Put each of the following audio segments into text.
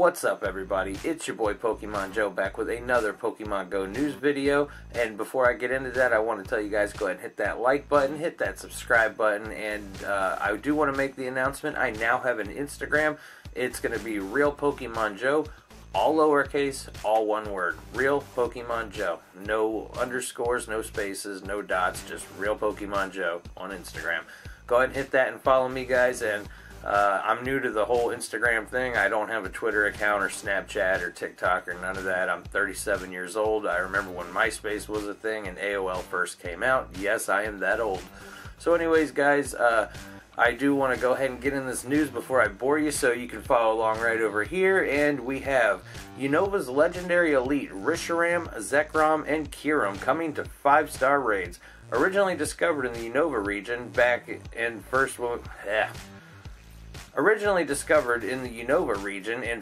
What's up, everybody? It's your boy Pokemon Joe back with another Pokemon Go news video. And before I get into that, I want to tell you guys, go ahead and hit that like button, hit that subscribe button, and I do want to make the announcement. I now have an Instagram. It's going to be Real Pokemon Joe, all lowercase, all one word. Real Pokemon Joe. No underscores, no spaces, no dots, just Real Pokemon Joe on Instagram. Go ahead and hit that and follow me, guys, and I'm new to the whole Instagram thing. I don't have a Twitter account or Snapchat or TikTok or none of that. I'm 37 years old. I remember when MySpace was a thing and AOL first came out. Yes, I am that old. So anyways, guys, I do want to go ahead and get in this news before I bore you, so you can follow along right over here. And we have Unova's legendary elite Reshiram, Zekrom, and Kyurem coming to 5-star raids. Originally discovered in the Unova region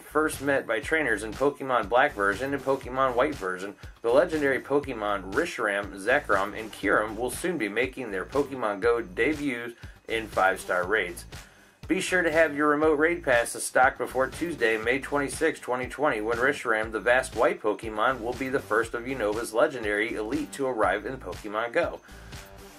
first met by trainers in Pokemon Black version and Pokemon White version, the legendary Pokemon Reshiram, Zekrom, and Kyurem will soon be making their Pokemon Go debuts in 5-star raids. Be sure to have your remote raid passes stocked before Tuesday, May 26, 2020, when Reshiram, the vast white Pokemon, will be the first of Unova's legendary elite to arrive in Pokemon Go.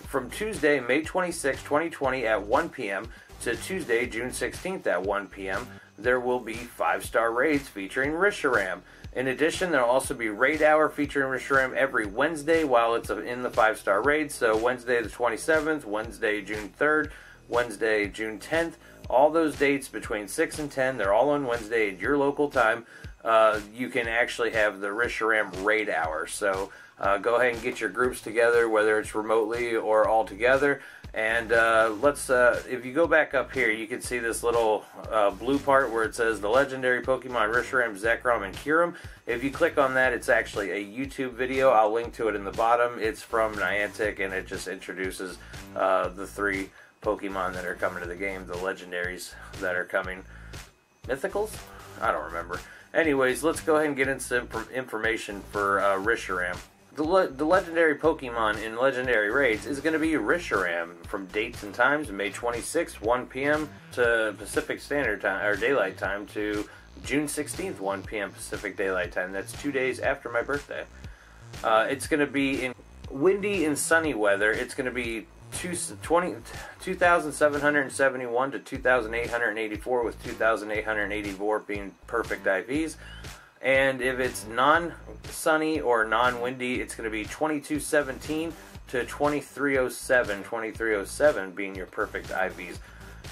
From Tuesday, May 26, 2020 at 1 p.m. to Tuesday, June 16th at 1 p.m., there will be 5-star raids featuring Reshiram. In addition, there will also be Raid Hour featuring Reshiram every Wednesday while it's in the 5-star raids. So Wednesday the 27th, Wednesday June 3rd, Wednesday June 10th. All those dates between 6 and 10, they're all on Wednesday at your local time. You can actually have the Reshiram Raid Hour. So go ahead and get your groups together, whether it's remotely or all together. And if you go back up here, you can see this little blue part where it says the legendary Pokemon Reshiram, Zekrom, and Kyurem. If you click on that, it's actually a YouTube video. I'll link to it in the bottom. It's from Niantic, and it just introduces the three Pokemon that are coming to the game, the legendaries that are coming. Mythicals? I don't remember. Anyways, let's go ahead and get into some information for Reshiram. The legendary Pokemon in legendary raids is going to be Reshiram. From dates and times, May 26th, 1 p.m. to Pacific Standard Time or Daylight Time to June 16th, 1 p.m. Pacific Daylight Time. That's 2 days after my birthday. It's going to be in windy and sunny weather. It's going to be 2,771 to 2,884, with 2,884 being perfect IVs. And if it's non-sunny or non-windy, it's going to be 2217 to 2307, 2307 being your perfect IVs.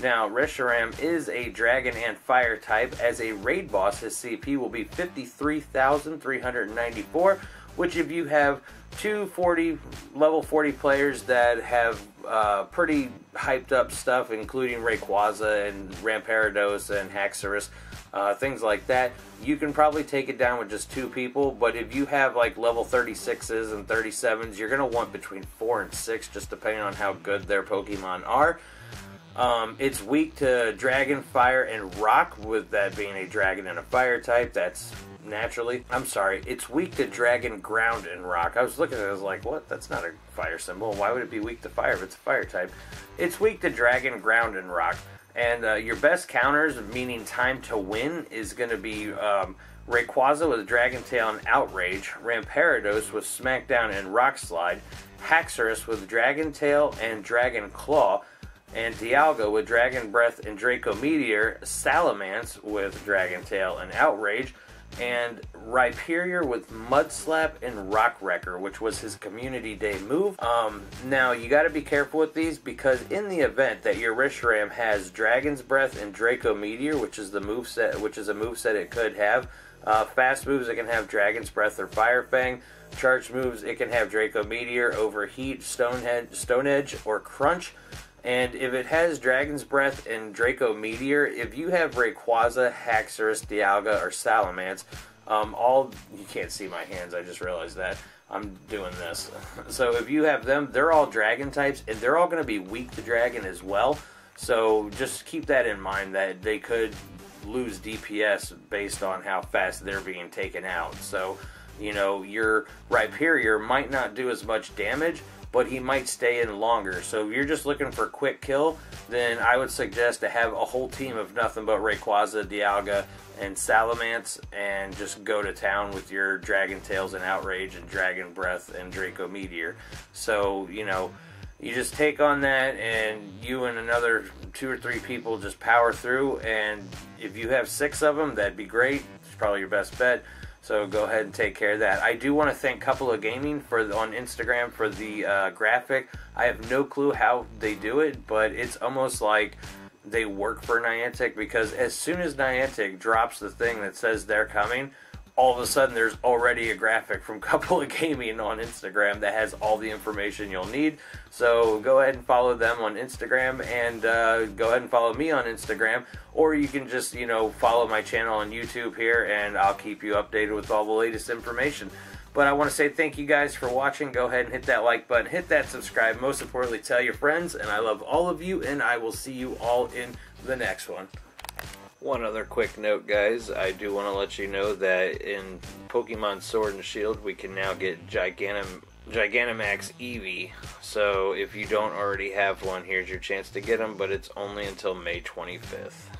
Now, Reshiram is a dragon and fire type. As a raid boss, his CP will be 53,394, which if you have two level 40 players that have pretty hyped up stuff, including Rayquaza and Rampardos and Haxorus, things like that, you can probably take it down with just two people. But if you have like level 36s and 37s, you're going to want between 4 and 6, just depending on how good their Pokemon are. It's weak to dragon, fire, and rock, with that being a dragon and a fire type. That's naturally. I'm sorry, it's weak to dragon, ground, and rock. I was looking at it, I was like, what? That's not a fire symbol. Why would it be weak to fire if it's a fire type? It's weak to dragon, ground, and rock. And your best counters, meaning time to win, is going to be Rayquaza with Dragon Tail and Outrage, Rampardos with Smackdown and Rock Slide, Haxorus with Dragon Tail and Dragon Claw, and Dialga with Dragon Breath and Draco Meteor, Salamence with Dragon Tail and Outrage, and Rhyperior with Mud Slap and Rock Wrecker, which was his Community Day move. Now, you got to be careful with these, because in the event that your Reshiram has Dragon's Breath and Draco Meteor, which is the moveset, which is a moveset it could have, fast moves, it can have Dragon's Breath or Fire Fang. Charged moves, it can have Draco Meteor, Overheat, Stone Edge, or Crunch. And if it has Dragon's Breath and Draco Meteor, if you have Rayquaza, Haxorus, Dialga, or Salamence, you can't see my hands, I just realized that. I'm doing this. So if you have them, they're all dragon types, and they're all going to be weak to dragon as well. So just keep that in mind, that they could lose DPS based on how fast they're being taken out. So, you know, your Rhyperior might not do as much damage, but he might stay in longer. So if you're just looking for a quick kill, then I would suggest to have a whole team of nothing but Rayquaza, Dialga, and Salamence, and just go to town with your Dragon Tails and Outrage and Dragon Breath and Draco Meteor. So, you know, you just take on that, and you and another 2 or 3 people just power through, and if you have 6 of them, that'd be great. It's probably your best bet. So go ahead and take care of that. I do want to thank Couple of Gaming on Instagram for the graphic. I have no clue how they do it, but it's almost like they work for Niantic, because as soon as Niantic drops the thing that says they're coming, all of a sudden there's already a graphic from Couple of Gaming on Instagram that has all the information you'll need. So go ahead and follow them on Instagram, and go ahead and follow me on Instagram, or you can just, you know, follow my channel on YouTube here, and I'll keep you updated with all the latest information. But I want to say thank you guys for watching. Go ahead and hit that like button, hit that subscribe, most importantly tell your friends, and I love all of you, and I will see you all in the next one. One other quick note, guys, I do want to let you know that in Pokemon Sword and Shield, we can now get Gigantamax Eevee. So if you don't already have one, here's your chance to get them, but it's only until May 25th.